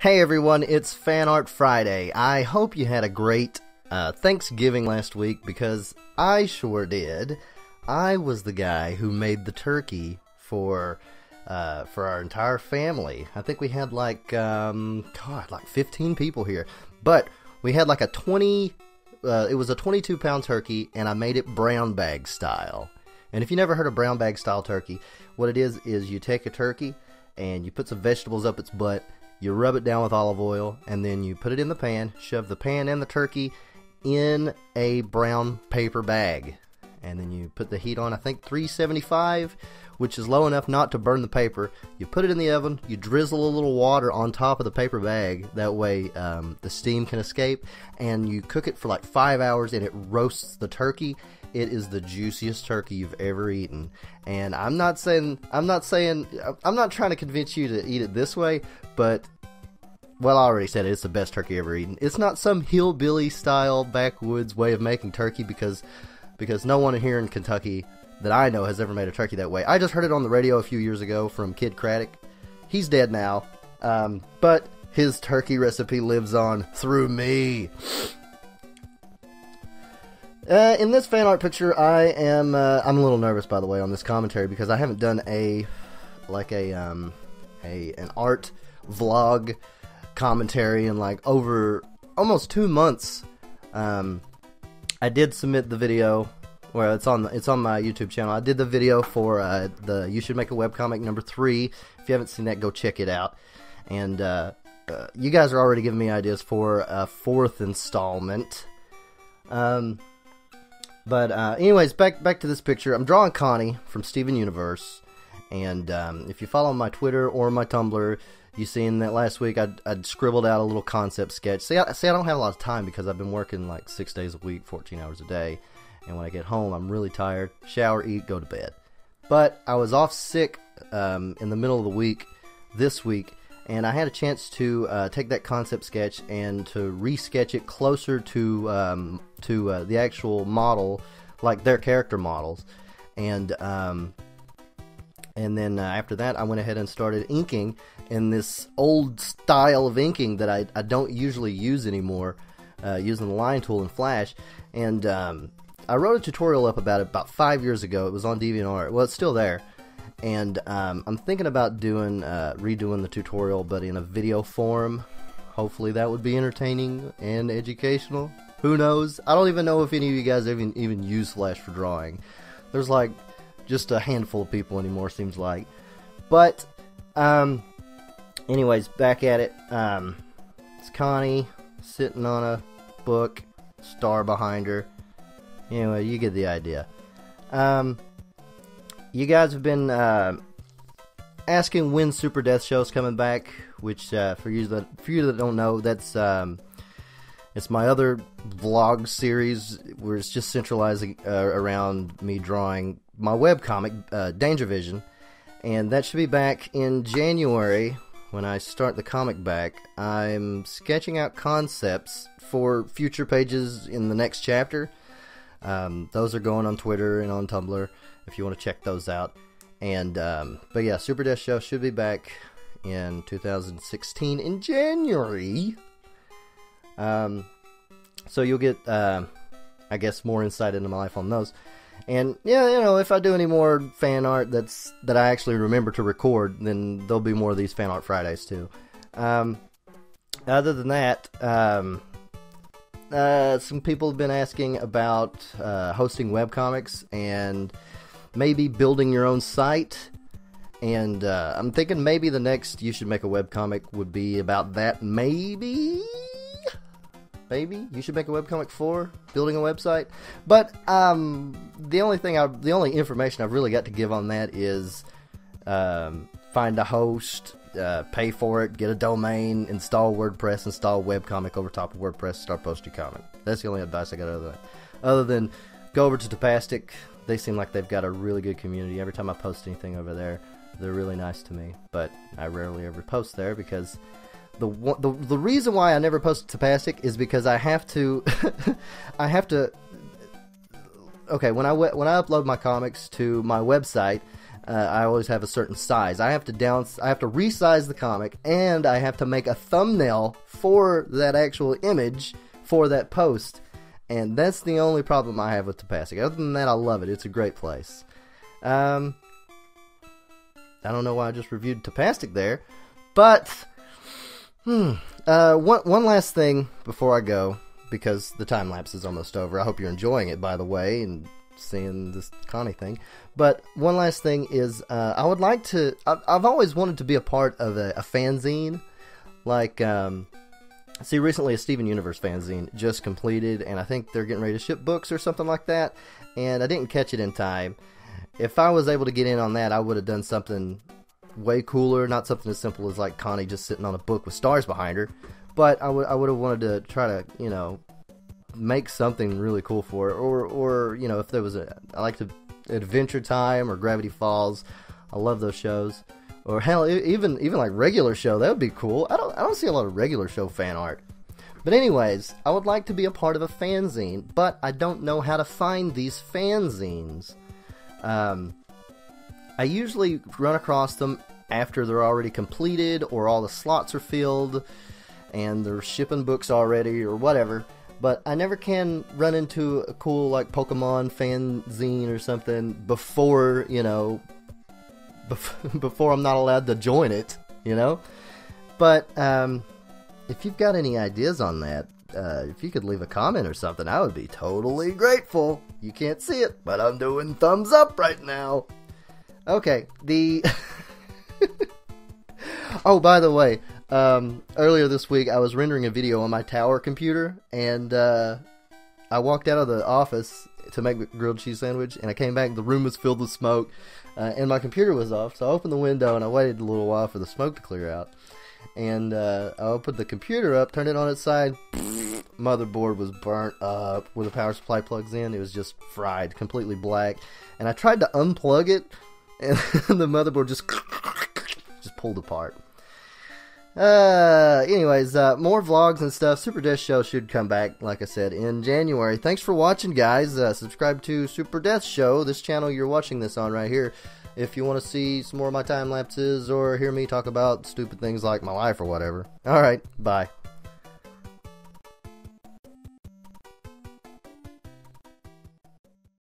Hey everyone, it's Fan Art Friday. I hope you had a great Thanksgiving last week because I sure did. I was the guy who made the turkey for our entire family. I think we had like, like 15 people here. But we had like a it was a 22-pound turkey, and I made it brown bag style. And if you never heard of brown bag style turkey, what it is you take a turkey and you put some vegetables up its butt. You rub it down with olive oil, and then you put it in the pan, shove the pan and the turkey in a brown paper bag. And then you put the heat on, I think 375, which is low enough not to burn the paper. You put it in the oven, you drizzle a little water on top of the paper bag. That way the steam can escape. And you cook it for like 5 hours, and it roasts the turkey. It is the juiciest turkey you've ever eaten. And I'm not trying to convince you to eat it this way, but, well, I already said it, it's the best turkey I've ever eaten. It's not some hillbilly style backwoods way of making turkey because no one here in Kentucky that I know has ever made a turkey that way. I just heard it on the radio a few years ago from Kid Craddock. He's dead now, but his turkey recipe lives on through me. In this fan art picture, I'm a little nervous, by the way, on this commentary because I haven't done an art vlog commentary in like over almost 2 months. I did submit the video, well, it's on my YouTube channel. I did the video for the You Should Make a Webcomic #3. If you haven't seen that, go check it out. And you guys are already giving me ideas for a 4th installment. Anyways, back to this picture. I'm drawing Connie from Steven Universe, and if you follow my Twitter or my Tumblr, you seen that last week I'd scribbled out a little concept sketch. See, I don't have a lot of time because I've been working like 6 days a week, 14 hours a day, and when I get home, I'm really tired. Shower, eat, go to bed. But I was off sick in the middle of the week this week, and I had a chance to take that concept sketch and to resketch it closer to the actual model, like their character models. And then after that, I went ahead and started inking in this old style of inking that I don't usually use anymore, using the line tool in Flash. And I wrote a tutorial up about it about 5 years ago. It was on DeviantArt. Well, it's still there. And I'm thinking about doing redoing the tutorial, but in a video form. Hopefully that would be entertaining and educational. Who knows? I don't even know if any of you guys even use Flash for drawing. There's like just a handful of people anymore, seems like. But anyways, back at it. It's Connie sitting on a book, star behind her. Anyway, you get the idea. You guys have been asking when Super Death Show is coming back, which for you that don't know, that's it's my other vlog series where it's just centralizing around me drawing my webcomic, Danger Vision, and that should be back in January when I start the comic back. I'm sketching out concepts for future pages in the next chapter. Those are going on Twitter and on Tumblr if you want to check those out. And but yeah, Super Death Show should be back in 2016 in January. So you'll get I guess more insight into my life on those. And yeah, you know, if I do any more fan art that I actually remember to record, then there'll be more of these Fan Art Fridays too. Other than that, some people have been asking about hosting webcomics and maybe building your own site, and I'm thinking maybe the next You Should Make a Webcomic would be about that. Maybe You Should Make a Webcomic for building a website. But the only information I've really got to give on that is find a host, pay for it, get a domain, install WordPress, install webcomic over top of WordPress, start posting comic. That's the only advice I got other than go over to Tapastic. They seem like they've got a really good community. Every time I post anything over there, they're really nice to me, but I rarely ever post there because the reason why I never post Tapastic is because I have to okay, when I upload my comics to my website, I always have a certain size. I have to resize the comic, and I have to make a thumbnail for that actual image for that post. And that's the only problem I have with Tapastic. Other than that, I love it. It's a great place. I don't know why I just reviewed Tapastic there, but one last thing before I go, because the time lapse is almost over. I hope you're enjoying it, by the way, and seeing this Connie thing. But one last thing is, I would like to. I've always wanted to be a part of a fanzine, like. See, recently a Steven Universe fanzine just completed, and I think they're getting ready to ship books or something like that, and I didn't catch it in time. If I was able to get in on that, I would have done something way cooler, not something as simple as, like, Connie just sitting on a book with stars behind her, but I would have wanted to try to, you know, make something really cool for it, or you know, if there was I like to Adventure Time or Gravity Falls. I love those shows. Or hell, even like Regular Show, that would be cool. I don't see a lot of Regular Show fan art. But anyways, I would like to be a part of a fanzine, but I don't know how to find these fanzines. I usually run across them after they're already completed, or all the slots are filled, and they're shipping books already, or whatever. But I never can run into a cool, like, Pokemon fanzine or something before, you know, before I'm not allowed to join it, you know. But if you've got any ideas on that, if you could leave a comment or something, I would be totally grateful. You can't see it, but I'm doing thumbs up right now. Okay, the oh, by the way, earlier this week I was rendering a video on my tower computer, and I walked out of the office to make a grilled cheese sandwich, and I came back, the room was filled with smoke, and my computer was off, so I opened the window and I waited a little while for the smoke to clear out, and I opened the computer up, turned it on its side, motherboard was burnt up, where the power supply plugs in, it was just fried, completely black, and I tried to unplug it, and the motherboard just pulled apart. Anyways, more vlogs and stuff. Super Death Show should come back, like I said, in January. Thanks for watching, guys. Subscribe to Super Death Show, this channel you're watching this on right here, if you want to see some more of my time lapses or hear me talk about stupid things like my life or whatever. Alright, bye.